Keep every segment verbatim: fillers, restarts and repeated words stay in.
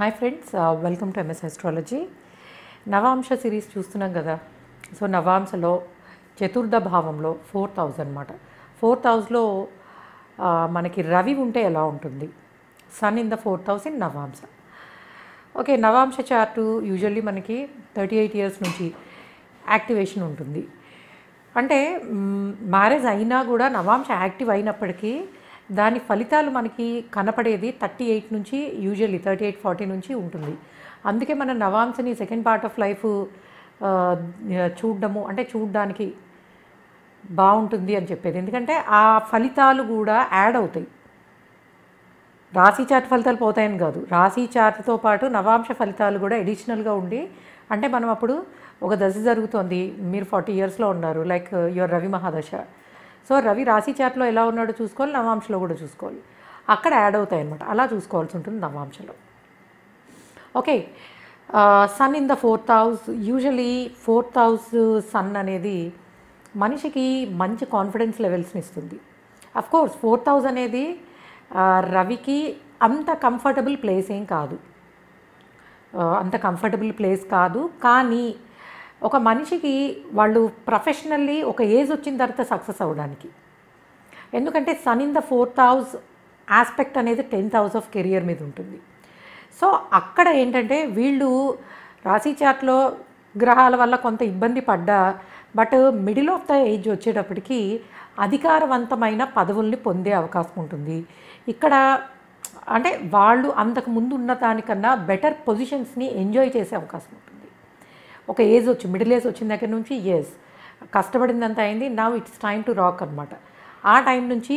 High friends welcome to MS astrology Navamsa series चूस्तुन्नाम कदा so नवांशलो चतुर्थ भावंलो फोर्थ हाउस अन्नमाट फोर्थ हाउसलो मनकी रवि उंटे एला उंटुंदी sun in the fourth house in Navamsa okay Navamsa chart usually मनकी थर्टी एट इयर्स नुंची एक्टिवेशन उंटुंदी अंटे मैरेज अयिना कूडा नवांश एक्टिव अयिनप्पटिकी దాని ఫలితాలు మనకి కనపడేది थर्टी एट నుంచి యూజువల్లీ थर्टी एट फोर्टी నుంచి ఉంటుంది అందుకే మన నవాంశని సెకండ్ పార్ట్ ఆఫ్ లైఫ్ చూడడము అంటే చూడడానికి బాగుంటుంది అని చెప్పేది ఎందుకంటే ఆ ఫలితాలు కూడా యాడ్ అవుతాయి రాశి చార్ట్ ఫలితాలు పోతాయని కాదు రాశి చార్ట్ తో పాటు నవాంశ ఫలితాలు కూడా అడిషనల్ గా ఉండి అంటే మనం అప్పుడు ఒక దశ జరుగుతుంది మీరు फोर्टी ఇయర్స్ లో ఉన్నారు లైక్ యువర్ రవి మహాదశ సో రవి రాశి చార్ట్లో ఎలా ఉన్నాడో చూసుకోవాలి నవాంశలో కూడా చూసుకోవాలి అక్కడ యాడ్ అవుతాయి అన్నమాట అలా చూసుకోవాల్సి ఉంటుంది నవాంశలో okay sun in the fourth house usually fourth house sun అనేది మనిషికి మంచి కాన్ఫిడెన్స్ లెవెల్స్ ని ఇస్తుంది ఆఫ్ కోర్స్ फोर्थ హౌస్ అనేది రవికి అంత కంఫర్టబుల్ ప్లేస్ ఏం కాదు అంత కంఫర్టబుల్ ప్లేస్ కాదు కానీ ఒక మనిషికి వాళ్ళు ప్రొఫెషనల్లీ ఒక ఏజ్ వచ్చిన తర్వాత సక్సెస్ అవడానికి ఎందుకంటే sun in the fourth house aspect అనేది टेंथ హౌస్ ఆఫ్ కెరియర్ మీద ఉంటుంది సో అక్కడ ఏంటంటే వీళ్ళు రాశి చార్ట్లో గ్రహాల వల్ల కొంత ఇబ్బంది పడ్డా but middle of the age వచ్చేటప్పటికి అధికారవంతమైన పదవుల్ని పొందే అవకాశం ఉంటుంది ఇక్కడ అంటే వాళ్ళు అంతకు ముందు ఉన్న దానికన్నా బెటర్ పొజిషన్స్ని ఎంజాయ్ చేసే అవకాశం ఉంటుంది ఒక ఏజ్ వచ్చి మిడిల్ ఏజ్ వచ్చిన దగ్గర నుంచి ఎస్ కష్టపడిందంతా అయింది now it's time to rock అన్నమాట ఆ టైం నుంచి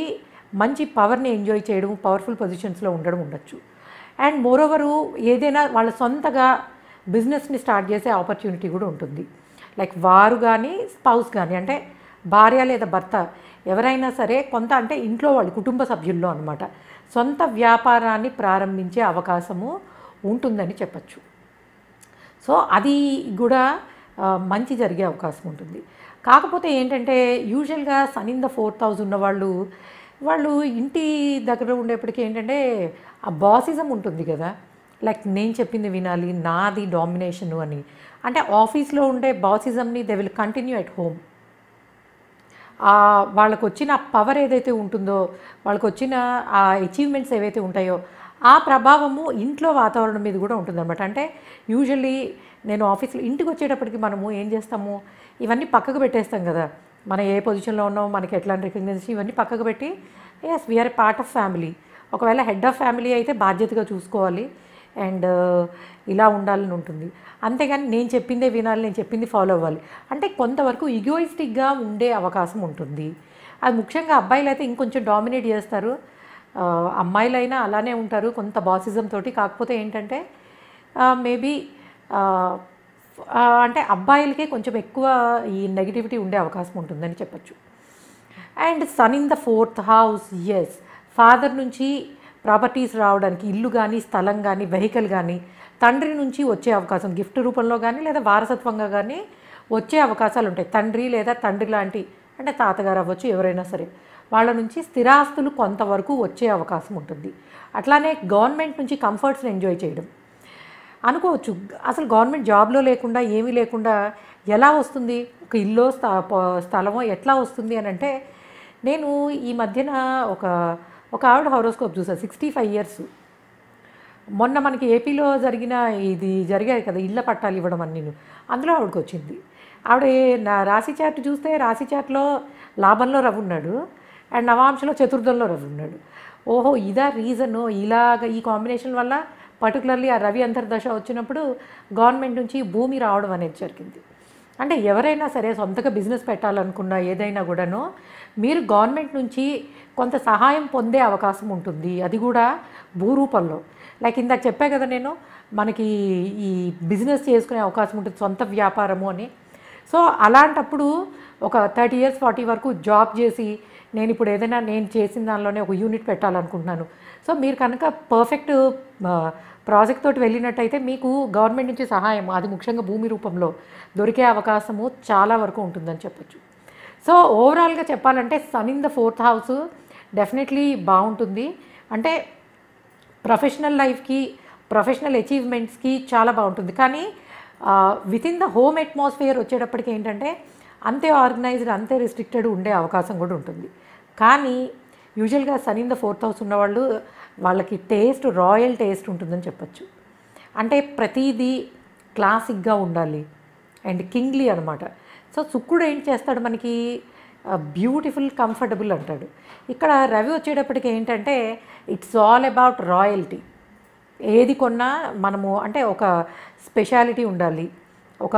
మంచి పవర్ని ఎంజాయ్ చేయడం పవర్ఫుల్ పొజిషన్స్లో ఉండడం ఉండొచ్చు అండ్ మోరోవరు ఏదైనా వాళ్ళ సొంతగా బిజినెస్ని స్టార్ట్ చేసే ఆపర్చునిటీ కూడా ఉంటుంది లైక్ వారు కానీ స్పౌస్ కానీ అంటే భార్య లేదా భర్త ఎవరైనా సరే కొంత అంటే ఇంట్లో వాళ్ళు కుటుంబ సభ్యుల్లో అన్నమాట సొంత వ్యాపారాన్ని ప్రారంభించే అవకాశము ఉంటుందని చెప్పచ్చు సో అది కూడా మంచి జరిగే అవకాశం ఉంటుంది కాకపోతే ఏంటంటే యూజువల్గా sun in the fourth house ఉన్న వాళ్ళు వాళ్ళు ఇంటి దగ్గర ఉండేప్పటికీ ఏంటంటే ఆ బాసిజం ఉంటుంది కదా లైక్ నేను చెప్పింది వినాలి నాది డామినేషను అని అంటే ఆఫీస్లో ఉండే బాసిజంని they will continue at home వాళ్ళకు వచ్చిన పవర్ ఏదైతే ఉంటుందో వాళ్ళకు వచ్చిన ఆ అచీవ్మెంట్స్ ఏవైతే ఉంటాయో ఆ ప్రభావము ఇంట్లో వాతావరణం మీద కూడా ఉంటుందన్నమాట అంటే యూజువల్లీ నేను ఆఫీస్లో ఇంటికి వచ్చేటప్పటికి మనము ఏం చేస్తాము ఇవన్నీ పక్కకు పెట్టేస్తాం కదా మనం ఏ పొజిషన్లో ఉన్నాం మనకి ఎట్లాంటి రికగ్నిషన్ ఇవన్నీ పక్కకు పెట్టి as we are a part of family ఒకవేళ హెడ్ ఆఫ్ ఫ్యామిలీ అయితే బాధ్యతగా చూసుకోవాలి అండ్ ఇలా ఉండాలని ఉంటుంది అంతేగాని నేను చెప్పిందే వినాలి నేను చెప్పింది ఫాలో అవ్వాలి అంటే కొంతవరకు ఈగోయిస్టిక్గా ఉండే అవకాశం ఉంటుంది అది ముఖ్యంగా అబ్బాయిలు అయితే ఇంకొంచెం డామినేట్ చేస్తారు అమ్మాయిలైనా అలానే ఉంటారు కొంత బాసిజం తోటి కాకపోతే ఏంటంటే మేబీ అంటే అబ్బాయిలకే కొంచెం ఎక్కువ ఈ నెగిటివిటీ ఉండే అవకాశం ఉంటుందని చెప్పచ్చు and sun in the fourth house as father నుంచి ప్రాపర్టీస్ రావడానికి ఇల్లు కానీ స్థలం కానీ వెహికల్ కానీ తండ్రి నుంచి వచ్చే అవకాశం గిఫ్ట్ రూపంలో కానీ లేదా వారసత్వంగా కానీ వచ్చే అవకాశాలు ఉంటాయి తండ్రి లేదా తండ్రి లాంటి అంటే తాతగారు అవ్వచ్చు ఎవరైనా సరే వాళ్ళ నుంచి స్థిరాస్తులు కొంతవరకు వచ్చే అవకాశం ఉంటుంది అట్లానే గవర్నమెంట్ నుంచి కంఫర్ట్స్ని ఎంజాయ్ చేయడం అనుకోవచ్చు అసలు గవర్నమెంట్ జాబ్లో లేకుండా ఏమీ లేకుండా ఎలా వస్తుంది ఒక ఇల్లో స్థలమో ఎట్లా వస్తుంది అని అంటే నేను ఈ మధ్యన ఒక ఒక ఆవిడ హోరోస్కోప్ చూసాను సిక్స్టీ ఫైవ్ ఇయర్స్ మొన్న మనకి ఏపీలో జరిగిన ఇది జరిగాయి కదా ఇళ్ళ పట్టాలు ఇవ్వడం అని నేను అందులో ఆవిడకి వచ్చింది ఆవిడ నా రాశి చార్ట్ చూస్తే రాశి చార్ట్లో లాభంలో రవి ఉన్నాడు అండ్ నవాంశలో చతుర్థంలో రవి ఉన్నాడు ఓహో ఇదా రీజను ఇలాగ ఈ కాంబినేషన్ వల్ల పర్టికులర్లీ ఆ రవి అంతర్దశ వచ్చినప్పుడు గవర్నమెంట్ నుంచి భూమి రావడం అనేది జరిగింది అంటే ఎవరైనా సరే సొంతగా బిజినెస్ పెట్టాలనుకున్న ఏదైనా కూడాను మీరు గవర్నమెంట్ నుంచి కొంత సహాయం పొందే అవకాశం ఉంటుంది అది కూడా భూరూపంలో లైక్ ఇందాక చెప్పా కదా నేను మనకి ఈ బిజినెస్ చేసుకునే అవకాశం ఉంటుంది సొంత వ్యాపారము అని సో అలాంటప్పుడు ఒక థర్టీ ఇయర్స్ ఫార్టీ వరకు జాబ్ చేసి నేను ఇప్పుడు ఏదైనా నేను చేసిన దానిలోనే ఒక యూనిట్ పెట్టాలనుకుంటున్నాను సో మీరు కనుక పర్ఫెక్ట్ ప్రాజెక్ట్ తోటి వెళ్ళినట్టయితే మీకు గవర్నమెంట్ నుంచి సహాయం అది ముఖ్యంగా భూమి రూపంలో దొరికే అవకాశము చాలా వరకు ఉంటుందని చెప్పచ్చు సో ఓవరాల్గా చెప్పాలంటే sun in the fourth house definitely బాగుంటుంది అంటే ప్రొఫెషనల్ లైఫ్కి ప్రొఫెషనల్ అచీవ్మెంట్స్ కి చాలా బాగుంటుంది. కానీ with in the home atmosphere వచ్చేటప్పటికి ఏంటంటే అంతే ఆర్గనైజ్డ్ అంతే రిస్ట్రిక్టెడ్ ఉండే అవకాశం కూడా ఉంటుంది. కానీ యూజువల్గా sun in the fourth house ఉన్నవాళ్ళు వాళ్ళకి టేస్ట్ రాయల్ టేస్ట్ ఉంటుందని చెప్పచ్చు. అంటే ప్రతిదీ క్లాసిక్గా ఉండాలి అండ్ కింగ్లీ అనమాట. సో శుక్రుడు ఏం చేస్తాడు మనకి బ్యూటిఫుల్ కంఫర్టబుల్ అంటాడు. ఇక్కడ రవి వచ్చేటప్పటికి ఏంటంటే ఇట్స్ ఆల్ అబౌట్ రాయల్టీ. ఏది కొన్నా మనము అంటే ఒక స్పెషాలిటీ ఉండాలి, ఒక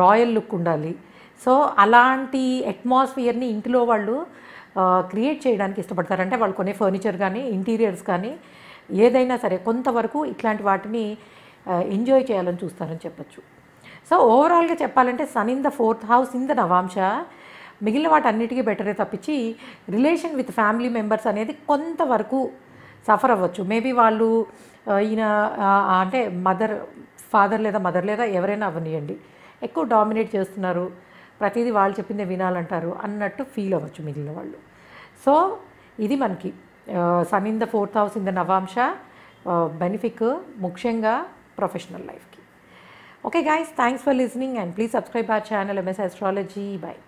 రాయల్ లుక్ ఉండాలి. సో అలాంటి అట్మాస్ఫియర్ని ఇంటిలో వాళ్ళు క్రియేట్ చేయడానికి ఇష్టపడతారు. అంటే వాళ్ళు కొనే ఫర్నిచర్ కానీ ఇంటీరియర్స్ కానీ ఏదైనా సరే కొంతవరకు ఇట్లాంటి వాటిని ఎంజాయ్ చేయాలని చూస్తారని చెప్పచ్చు. సో ఓవరాల్గా చెప్పాలంటే sun in the fourth house in the నవాంశ మిగిలిన వాటి అన్నిటికీ బెటరే తప్పించి రిలేషన్ విత్ ఫ్యామిలీ మెంబర్స్ అనేది కొంతవరకు సఫర్ అవ్వచ్చు. మేబీ వాళ్ళు ఈయన అంటే మదర్ ఫాదర్ లేదా మదర్ లేదా ఎవరైనా అవనియండి ఎక్కువ డామినేట్ చేస్తున్నారు, ప్రతిదీ వాళ్ళు చెప్పిందే వినాలంటారు అన్నట్టు ఫీల్ అవ్వచ్చు మిగిలిన వాళ్ళు. సో ఇది మనకి sun in the fourth house in the నవాంశ బెనిఫిక్ ముఖ్యంగా ప్రొఫెషనల్ లైఫ్కి. Okay guys, thanks for listening and please subscribe our channel MS astrology. By.